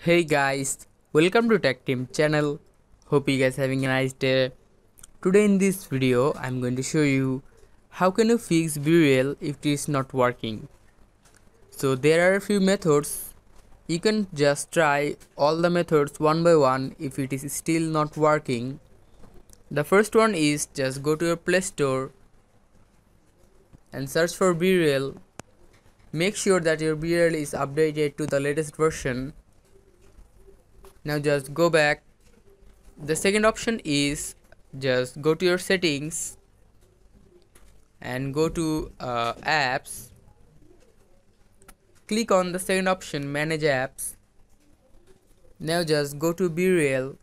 Hey guys, welcome to Tech Team channel. Hope you guys having a nice day. Today in this video, I'm going to show you how can you fix BeReal if it is not working. So there are a few methods. You can just try all the methods one by one if it is still not working. The first one is just go to your Play Store and search for BeReal. Make sure that your BeReal is updated to the latest version. Now just go back. The second option is just go to your settings and go to apps. Click on the second option, manage apps. Now just go to BeReal.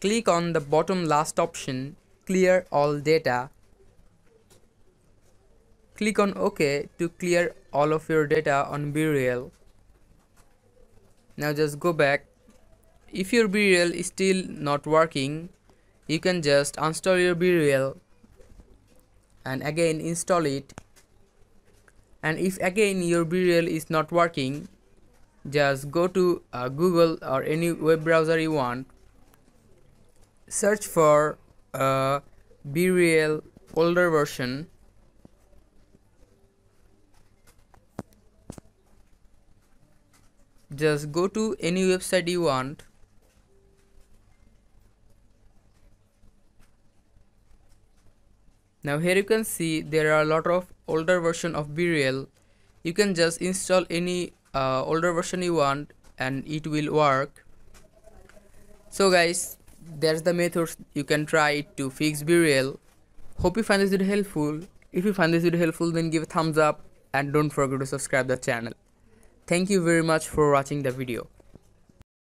Click on the bottom last option, clear all data. Click on OK to clear all of your data on BeReal. Now just go back. If your BeReal is still not working, you can just uninstall your BeReal and again install it. And if again your BeReal is not working, just go to Google or any web browser you want. Search for BeReal older version. Just go to any website you want. Now here you can see there are a lot of older version of BeReal. You can just install any older version you want and it will work. So guys, that's the methods you can try to fix BeReal. Hope you find this video helpful. If you find this video helpful, then give a thumbs up and don't forget to subscribe the channel. Thank you very much for watching the video.